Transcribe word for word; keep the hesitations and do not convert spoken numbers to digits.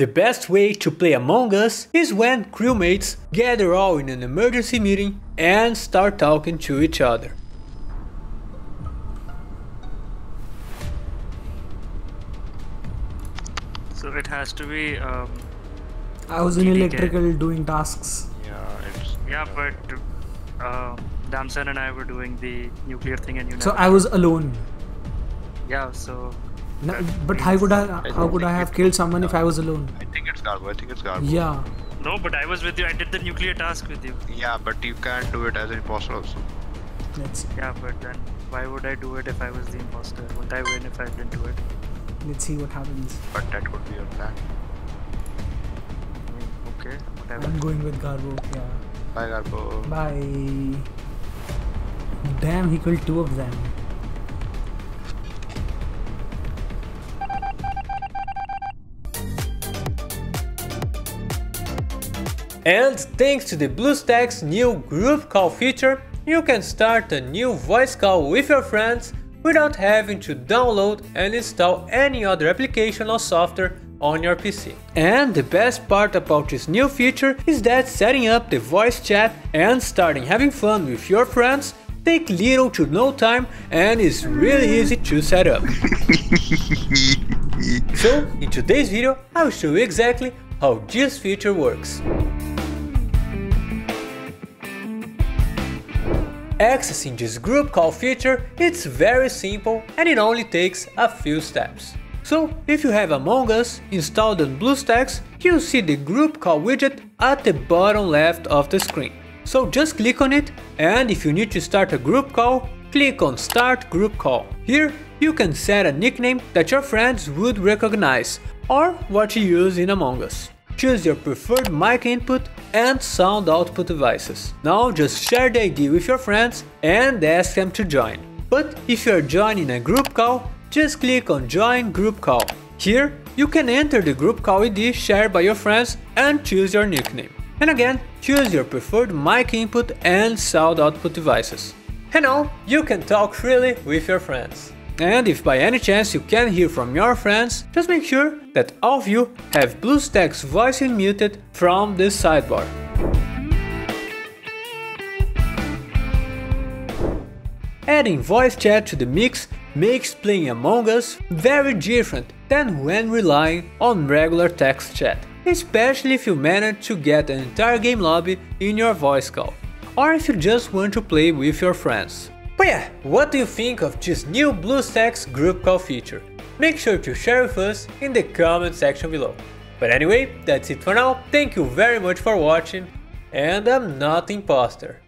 The best way to play Among Us is when crewmates gather all in an emergency meeting and start talking to each other. So it has to be. Um, I was in electrical doing tasks. Yeah, it's, yeah, but uh, Damson and I were doing the nuclear thing, and you. So I was alone. Yeah, so. No, but how could I, I how could I have killed someone if I was alone? I think it's Garbo. I think it's Garbo. Yeah. No, but I was with you. I did the nuclear task with you. Yeah, but you can't do it as an imposter also. Let's see. Yeah, but then why would I do it if I was the imposter? Would I win if I didn't do it? Let's see what happens. But that could be your plan. Okay. Whatever. I'm going with Garbo. Yeah. Bye, Garbo. Bye. Damn, he killed two of them. And thanks to the BlueStacks new group call feature, you can start a new voice call with your friends without having to download and install any other application or software on your P C. And the best part about this new feature is that setting up the voice chat and starting having fun with your friends take little to no time and is really easy to set up. So, in today's video, I'll show you exactly how this feature works. Accessing this group call feature, it's very simple and it only takes a few steps. So, if you have Among Us installed on BlueStacks, you'll see the group call widget at the bottom left of the screen. So just click on it, and if you need to start a group call, click on Start Group Call. Here, you can set a nickname that your friends would recognize or what you use in Among Us. Choose your preferred mic input and sound output devices. Now just share the I D with your friends and ask them to join. But if you are joining a group call, just click on Join Group Call. Here, you can enter the group call I D shared by your friends and choose your nickname. And again, choose your preferred mic input and sound output devices. And now, you can talk freely with your friends. And if by any chance you can hear from your friends, just make sure that all of you have BlueStacks voice muted from the sidebar. Adding voice chat to the mix makes playing Among Us very different than when relying on regular text chat, especially if you manage to get an entire game lobby in your voice call, or if you just want to play with your friends. But yeah, what do you think of this new BlueStacks group call feature? Make sure to share with us in the comment section below. But anyway, that's it for now, thank you very much for watching, and I'm not imposter.